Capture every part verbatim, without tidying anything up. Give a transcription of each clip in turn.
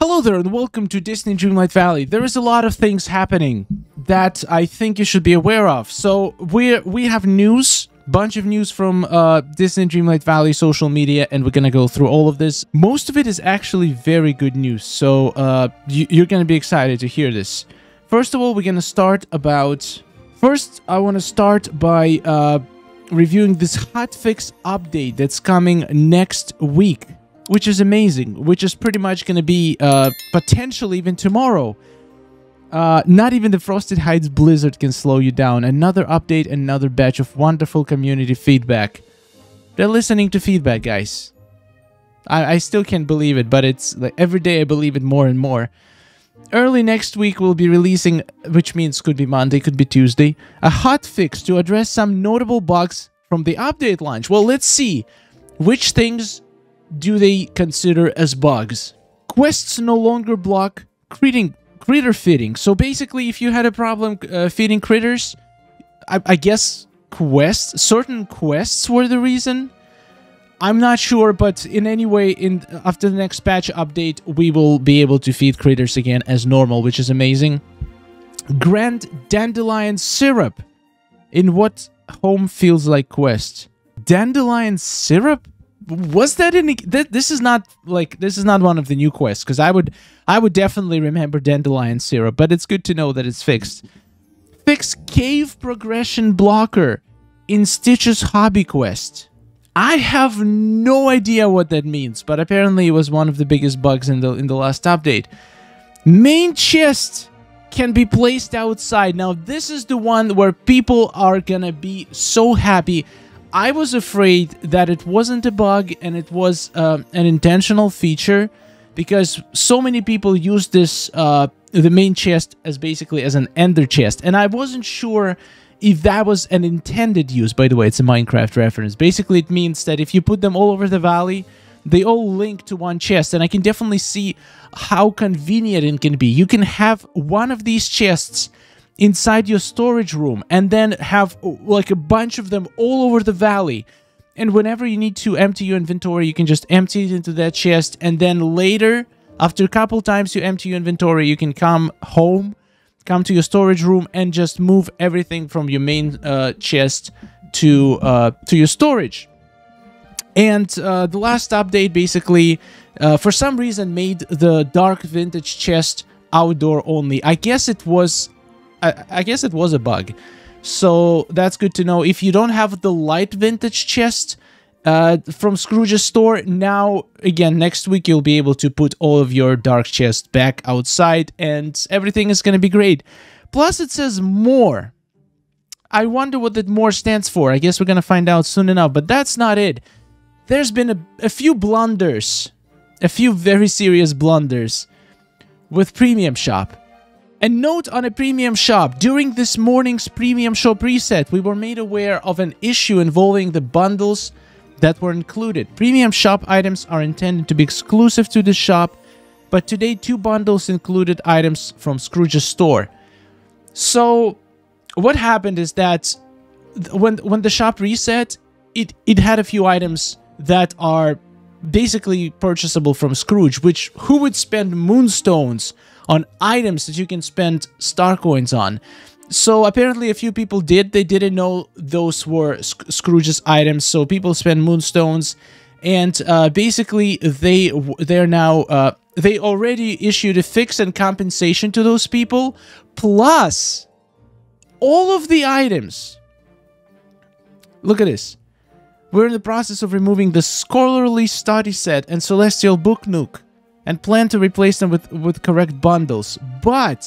Hello there and welcome to Disney Dreamlight Valley. There is a lot of things happening that I think you should be aware of. So we we have news, bunch of news from uh, Disney Dreamlight Valley social media, and we're gonna go through all of this. Most of it is actually very good news, so uh, you, you're gonna be excited to hear this. First of all, we're gonna start about... First, I wanna start by uh, reviewing this hotfix update that's coming next week, which is amazing, which is pretty much going to be uh, potentially even tomorrow. Uh, not even the Frosted Heights Blizzard can slow you down. Another update, another batch of wonderful community feedback. They're listening to feedback, guys. I, I still can't believe it, but it's like every day I believe it more and more. Early next week we'll be releasing, which means could be Monday, could be Tuesday, a hotfix to address some notable bugs from the update launch. Well, let's see which things... do they consider as bugs. Quests no longer block creating critter feeding. So basically, if you had a problem uh, feeding critters, I, I guess quests, certain quests were the reason. I'm not sure, but in any way, in after the next patch update, we will be able to feed critters again as normal, which is amazing. Grand dandelion syrup in what home feels like quest. Dandelion syrup? Was that any? Th this is not like this is not one of the new quests, because I would I would definitely remember dandelion syrup. But it's good to know that it's fixed. Fix cave progression blocker in Stitch's hobby quest. I have no idea what that means, but apparently it was one of the biggest bugs in the in the last update. Main chest can be placed outside. Now this is the one where people are gonna be so happy. I was afraid that it wasn't a bug and it was uh, an intentional feature, because so many people use this uh, the main chest as basically as an ender chest, and I wasn't sure if that was an intended use. By the way, it's a Minecraft reference. Basically, it means that if you put them all over the valley, they all link to one chest, and I can definitely see how convenient it can be. You can have one of these chests inside your storage room and then have like a bunch of them all over the valley, and whenever you need to empty your inventory, you can just empty it into that chest, and then later, after a couple times you empty your inventory, you can come home, come to your storage room, and just move everything from your main uh, chest to uh, to your storage. And uh, the last update basically uh, for some reason made the dark vintage chest outdoor only. I guess it was I, I guess it was a bug, so that's good to know. If you don't have the light vintage chest uh, from Scrooge's store, now, again, next week you'll be able to put all of your dark chests back outside, and everything is going to be great. Plus, it says more. I wonder what that more stands for. I guess we're going to find out soon enough, but that's not it. There's been a, a few blunders, a few very serious blunders with Premium Shop. A note on a premium shop. During this morning's premium shop reset, we were made aware of an issue involving the bundles that were included. Premium shop items are intended to be exclusive to the shop, but today two bundles included items from Scrooge's store. So what happened is that when when the shop reset, it, it had a few items that are basically purchasable from Scrooge, which who would spend moonstones on items that you can spend star coins on? So apparently a few people did. They didn't know those were Sc Scrooge's items, so people spend moonstones, and uh, basically they they're now uh, they already issued a fix and compensation to those people. Plus, all of the items. Look at this. We're in the process of removing the Scholarly Study Set and Celestial Book Nook, and plan to replace them with, with correct bundles. But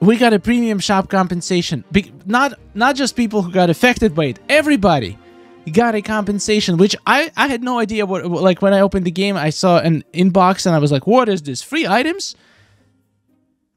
we got a premium shop compensation. Be not not just people who got affected by it. Everybody got a compensation, which I, I had no idea what, like when I opened the game, I saw an inbox and I was like, what is this? Free items?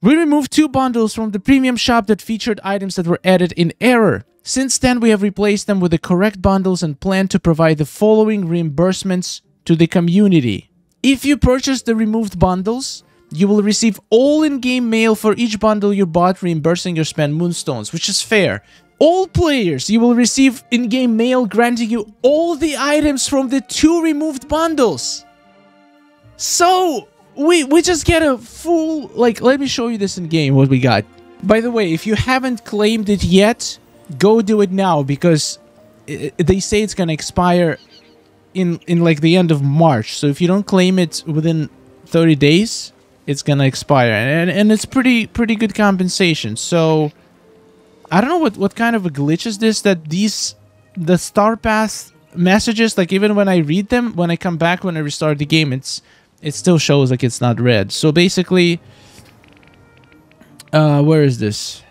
We removed two bundles from the premium shop that featured items that were added in error. Since then, we have replaced them with the correct bundles and plan to provide the following reimbursements to the community. If you purchase the removed bundles, you will receive all in-game mail for each bundle you bought, reimbursing your spent moonstones, which is fair. All players, you will receive in-game mail granting you all the items from the two removed bundles. So, we we just get a full, like, let me show you this in game what we got. By the way, if you haven't claimed it yet, go do it now, because it, they say it's gonna expire in in like the end of March. So if you don't claim it within thirty days, it's gonna expire, and and it's pretty pretty good compensation. So I don't know what what kind of a glitch is this, that these the star pass messages, like, even when I read them, when I come back, when I restart the game, it's it still shows like it's not read. So basically, uh where is this?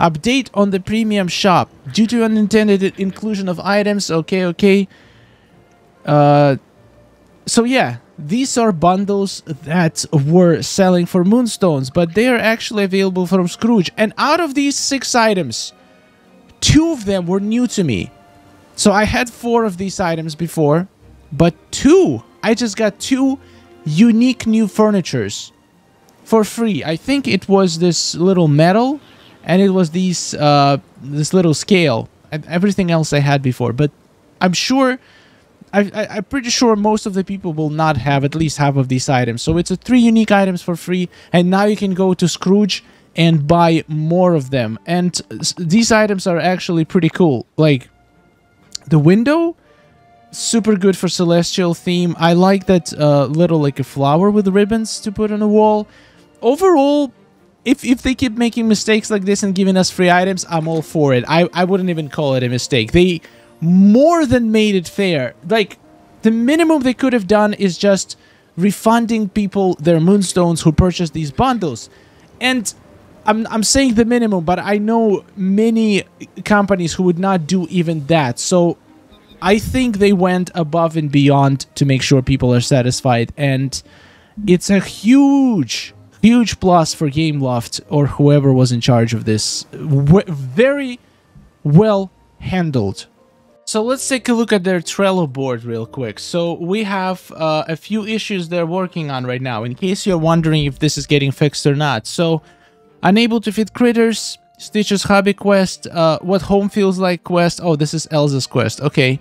Update on the premium shop. Due to unintended inclusion of items. Okay, okay. Uh, so yeah, these are bundles that were selling for Moonstones, but they are actually available from Scrooge. And out of these six items, two of them were new to me. So I had four of these items before, but two, I just got two unique new furnitures for free. I think it was this little metal, and it was these uh, this little scale. And everything else I had before, but I'm sure, I, I, I'm pretty sure most of the people will not have at least half of these items. So it's a three unique items for free, and now you can go to Scrooge and buy more of them. And these items are actually pretty cool. Like the window, super good for celestial theme. I like that uh, little like a flower with ribbons to put on a wall. Overall, If, if they keep making mistakes like this and giving us free items, I'm all for it. I, I wouldn't even call it a mistake. They more than made it fair. Like, the minimum they could have done is just refunding people their Moonstones who purchased these bundles. And I'm, I'm saying the minimum, but I know many companies who would not do even that. So I think they went above and beyond to make sure people are satisfied. And it's a huge... huge plus for Gameloft or whoever was in charge of this. W very well handled. So let's take a look at their Trello board real quick. So we have uh, a few issues they're working on right now, in case you're wondering if this is getting fixed or not. So, unable to fit critters, Stitch's hobby quest, uh, what home feels like quest. Oh, this is Elsa's quest. Okay.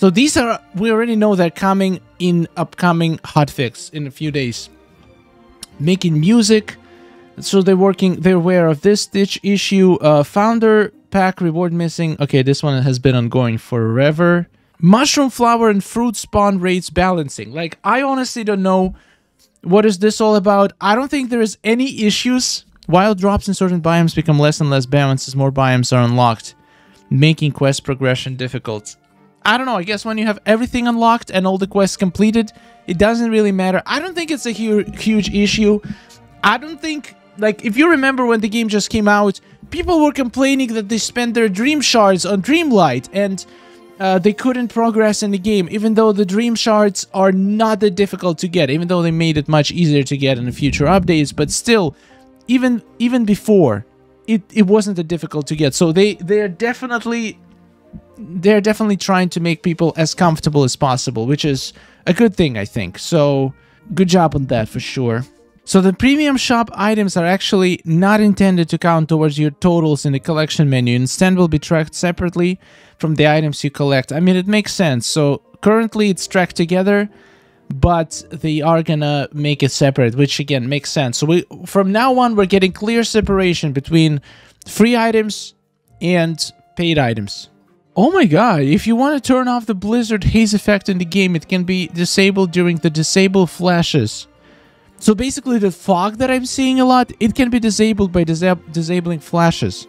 So these are, we already know they're coming in upcoming hotfix in a few days. Making music, so they're working, they're aware of this Stitch issue. Uh, founder pack reward missing. Okay, this one has been ongoing forever. Mushroom flower and fruit spawn rates balancing. Like, I honestly don't know what is this all about. I don't think there is any issues. Wild drops in certain biomes become less and less balanced as more biomes are unlocked, making quest progression difficult. I don't know, I guess when you have everything unlocked and all the quests completed, it doesn't really matter. I don't think it's a hu huge issue. I don't think, like, if you remember when the game just came out, people were complaining that they spent their Dream Shards on Dreamlight, and uh, they couldn't progress in the game, even though the Dream Shards are not that difficult to get, even though they made it much easier to get in the future updates, but still, even even before, it, it wasn't that difficult to get. So they, they're definitely... they're definitely trying to make people as comfortable as possible, which is a good thing, I think. So, good job on that for sure. So, the premium shop items are actually not intended to count towards your totals in the collection menu. Instead, will be tracked separately from the items you collect. I mean, it makes sense. So, currently it's tracked together, but they are gonna make it separate, which again makes sense. So, we from now on, we're getting clear separation between free items and paid items. Oh my god, if you want to turn off the Blizzard haze effect in the game, it can be disabled during the disable flashes. So basically the fog that I'm seeing a lot, it can be disabled by disa disabling flashes.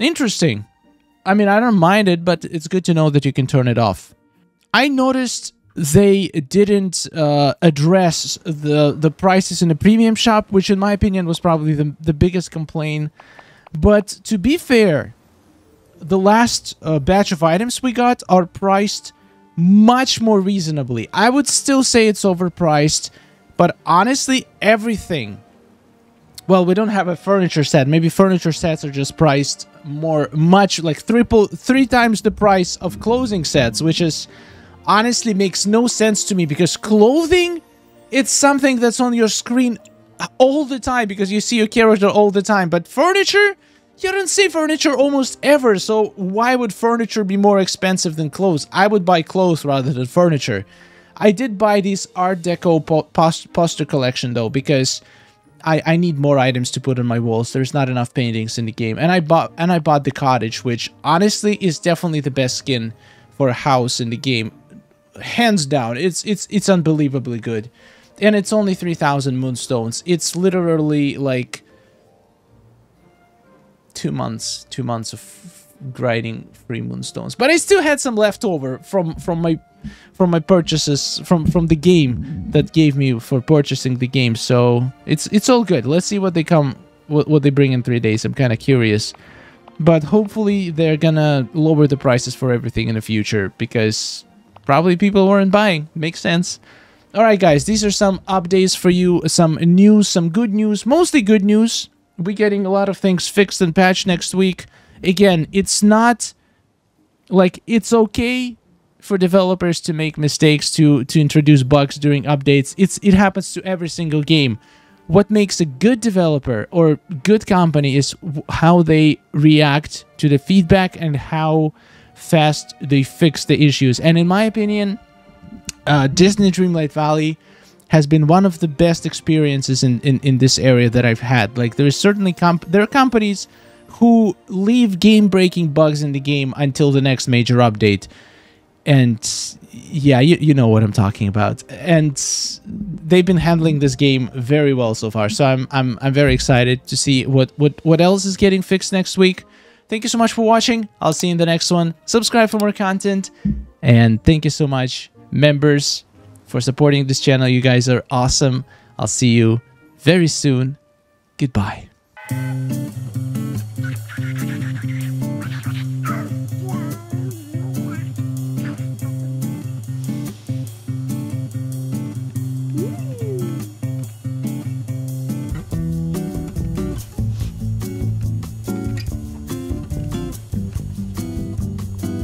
Interesting. I mean, I don't mind it, but it's good to know that you can turn it off. I noticed they didn't uh, address the, the prices in the premium shop, which in my opinion was probably the, the biggest complaint. But to be fair... the last uh, batch of items we got are priced much more reasonably. I would still say it's overpriced, but honestly, everything... well, we don't have a furniture set. Maybe furniture sets are just priced more, much like triple, three times the price of clothing sets, which is honestly makes no sense to me, because clothing, it's something that's on your screen all the time because you see your character all the time, but furniture... you don't see furniture almost ever, so why would furniture be more expensive than clothes? I would buy clothes rather than furniture. I did buy this Art Deco po post poster collection, though, because I, I need more items to put on my walls. There's not enough paintings in the game. And I bought and I bought the cottage, which honestly is definitely the best skin for a house in the game. Hands down, it's it's it's unbelievably good. And it's only three thousand moonstones. It's literally like two months, two months of grinding free moonstones. But I still had some left over from from my from my purchases from from the game that gave me for purchasing the game. So it's it's all good. Let's see what they come what, what they bring in three days. I'm kind of curious, but hopefully they're gonna lower the prices for everything in the future, because probably people weren't buying. Makes sense. All right, guys, these are some updates for you. Some news, some good news, mostly good news. We're getting a lot of things fixed and patched next week. Again, it's not like it's okay for developers to make mistakes, to to introduce bugs during updates. It's it happens to every single game. What makes a good developer or good company is how they react to the feedback and how fast they fix the issues. And in my opinion, uh, Disney Dreamlight Valley has been one of the best experiences in in, in this area that I've had. Like, there is certainly comp there are companies who leave game-breaking bugs in the game until the next major update. And yeah, you, you know what I'm talking about. And they've been handling this game very well so far. So I'm I'm I'm very excited to see what what what else is getting fixed next week. Thank you so much for watching. I'll see you in the next one. Subscribe for more content, and thank you so much, members, for supporting this channel. You guys are awesome. I'll see you very soon. Goodbye.